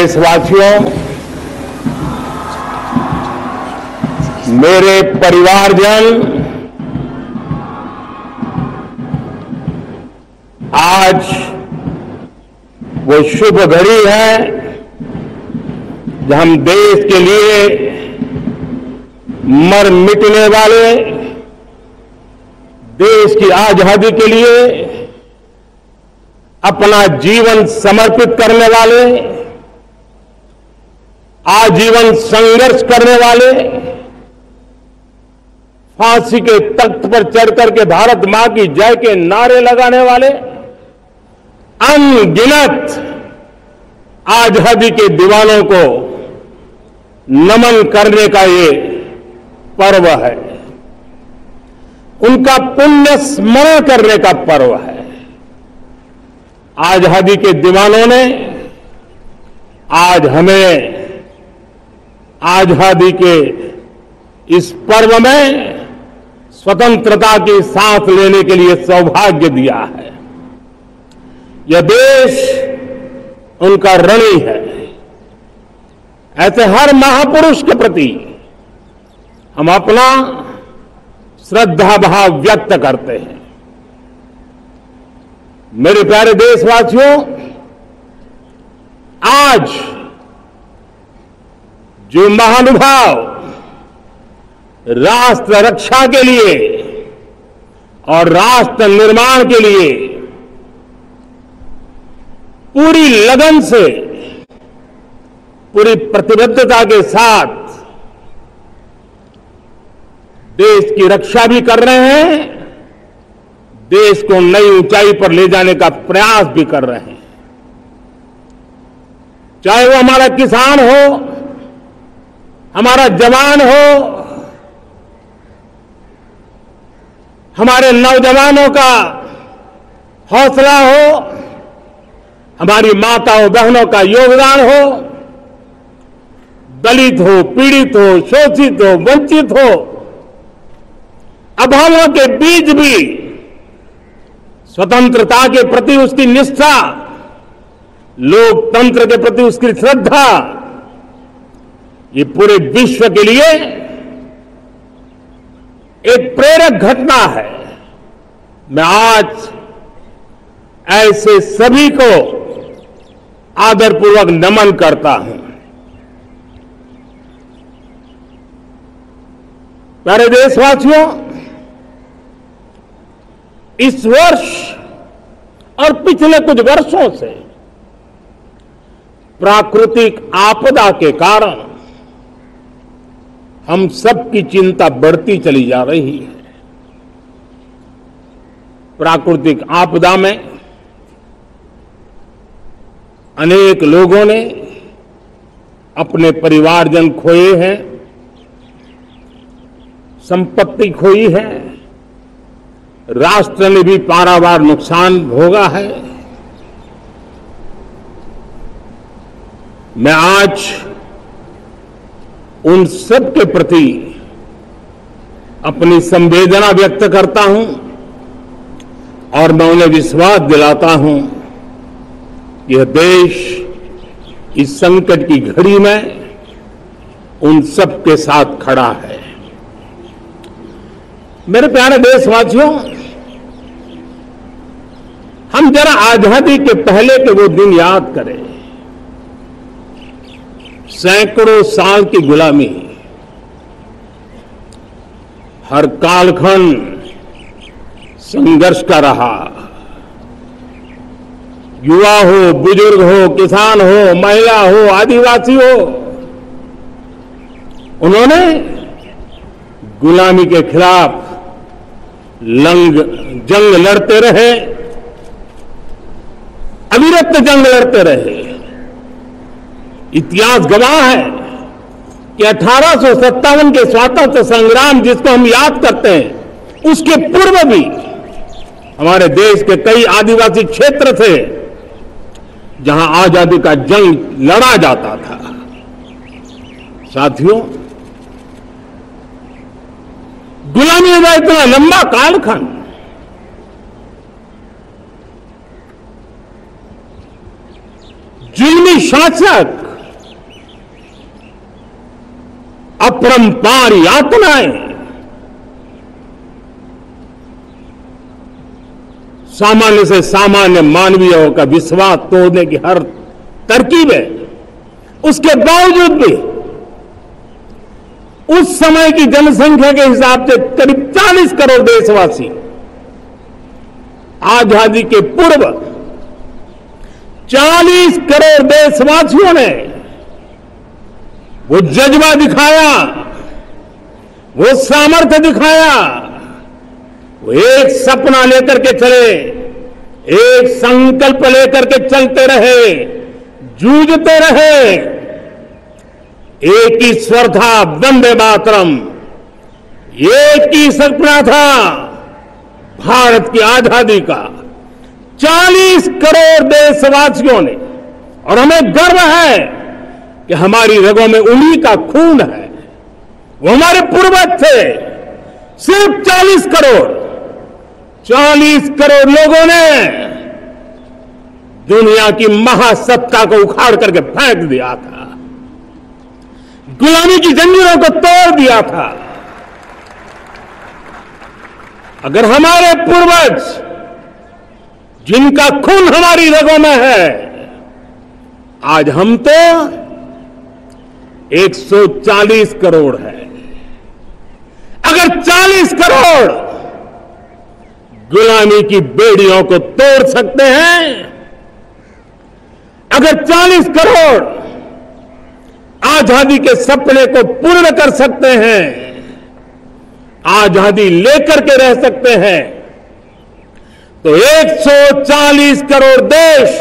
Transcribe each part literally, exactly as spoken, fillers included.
देशवासियों, मेरे परिवारजन, आज वो शुभ घड़ी है जब हम देश के लिए मर मिटने वाले, देश की आजादी के लिए अपना जीवन समर्पित करने वाले, आजीवन संघर्ष करने वाले, फांसी के तख्त पर चढ़कर के भारत मां की जय के नारे लगाने वाले, अनगिनत आजादी के दीवानों को नमन करने का ये पर्व है, उनका पुण्य स्मरण करने का पर्व है। आजादी के दीवानों ने आज हमें आजादी के इस पर्व में स्वतंत्रता की सांस लेने के लिए सौभाग्य दिया है। यह देश उनका ऋणी है। ऐसे हर महापुरुष के प्रति हम अपना श्रद्धा भाव व्यक्त करते हैं। मेरे प्यारे देशवासियों, आज जो महानुभाव राष्ट्र रक्षा के लिए और राष्ट्र निर्माण के लिए पूरी लगन से, पूरी प्रतिबद्धता के साथ देश की रक्षा भी कर रहे हैं, देश को नई ऊंचाई पर ले जाने का प्रयास भी कर रहे हैं, चाहे वो हमारा किसान हो, हमारा जवान हो, हमारे नौजवानों का हौसला हो, हमारी माताओं बहनों का योगदान हो, दलित हो, पीड़ित हो, शोषित हो, वंचित हो, अभावों के बीच भी स्वतंत्रता के प्रति उसकी निष्ठा, लोकतंत्र के प्रति उसकी श्रद्धा, ये पूरे विश्व के लिए एक प्रेरक घटना है। मैं आज ऐसे सभी को आदरपूर्वक नमन करता हूं। प्यारे देशवासियों, इस वर्ष और पिछले कुछ वर्षों से प्राकृतिक आपदा के कारण हम सबकी चिंता बढ़ती चली जा रही है। प्राकृतिक आपदा में अनेक लोगों ने अपने परिवारजन खोए हैं, संपत्ति खोई है, राष्ट्र ने भी पारावार नुकसान भोगा है। मैं आज उन सब के प्रति अपनी संवेदना व्यक्त करता हूं और मैं उन्हें विश्वास दिलाता हूं कि यह देश इस संकट की घड़ी में उन सब के साथ खड़ा है। मेरे प्यारे देशवासियों, हम जरा आजादी के पहले के वो दिन याद करें। सैकड़ों साल की गुलामी, हर कालखंड संघर्ष का रहा। युवा हो, बुजुर्ग हो, किसान हो, महिला हो, आदिवासी हो, उन्होंने गुलामी के खिलाफ लंग जंग लड़ते रहे, अविरत जंग लड़ते रहे। इतिहास गवाह है कि अठारह सौ सत्तावन के स्वतंत्रता संग्राम जिसको हम याद करते हैं, उसके पूर्व भी हमारे देश के कई आदिवासी क्षेत्र थे जहां आजादी का जंग लड़ा जाता था। साथियों, गुलामी का इतना लंबा कालखंड जुल्मी शासक अपरंपार यातनाएं सामान्य से सामान्य मानवीय का विश्वास तोड़ने की हर तरकीब है। उसके बावजूद भी उस समय की जनसंख्या के हिसाब से करीब चालीस करोड़ देशवासी आजादी के पूर्व चालीस करोड़ देशवासियों ने वो जज्बा दिखाया, वो सामर्थ्य दिखाया, वो एक सपना लेकर के चले, एक संकल्प लेकर के चलते रहे, जूझते रहे। एक ही स्वर था वंदे मातरम, एक ही सपना था भारत की आजादी का। चालीस करोड़ देशवासियों ने, और हमें गर्व है कि हमारी रगों में उन्हीं का खून है, वो हमारे पूर्वज थे। सिर्फ चालीस करोड़ चालीस करोड़ लोगों ने दुनिया की महासत्ता को उखाड़ करके फेंक दिया था, गुलामी की जंजीरों को तोड़ दिया था। अगर हमारे पूर्वज जिनका खून हमारी रगों में है, आज हम तो एक सौ चालीस करोड़ है। अगर चालीस करोड़ गुलामी की बेड़ियों को तोड़ सकते हैं, अगर चालीस करोड़ आजादी के सपने को पूर्ण कर सकते हैं, आजादी लेकर के रह सकते हैं, तो एक सौ चालीस करोड़ देश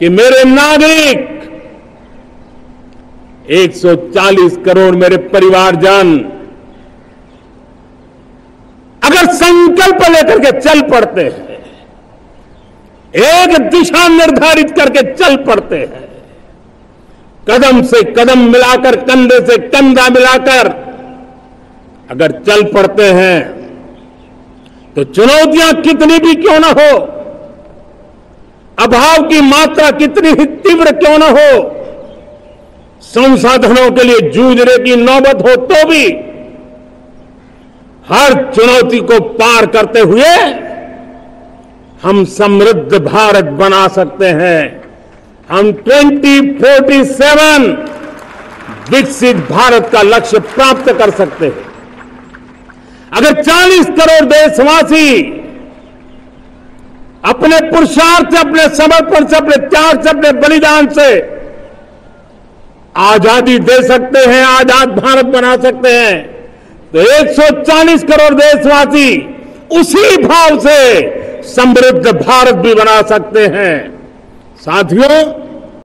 के मेरे नागरिक, एक सौ चालीस करोड़ मेरे परिवारजन अगर संकल्प लेकर के चल पड़ते हैं, एक दिशा निर्धारित करके चल पड़ते हैं, कदम से कदम मिलाकर, कंधे से कंधा मिलाकर अगर चल पड़ते हैं, तो चुनौतियां कितनी भी क्यों ना हो, अभाव की मात्रा कितनी ही तीव्र क्यों ना हो, संसाधनों के लिए जूझने की नौबत हो, तो भी हर चुनौती को पार करते हुए हम समृद्ध भारत बना सकते हैं। हम ट्वेंटी फोर्टी सेवन विकसित भारत का लक्ष्य प्राप्त कर सकते हैं। अगर चालीस करोड़ देशवासी अपने पुरुषार्थ से, अपने समर्पण से, अपने त्याग से, अपने बलिदान से आजादी दे सकते हैं, आजाद भारत बना सकते हैं, तो एक सौ चालीस करोड़ देशवासी उसी भाव से समृद्ध भारत भी बना सकते हैं। साथियों,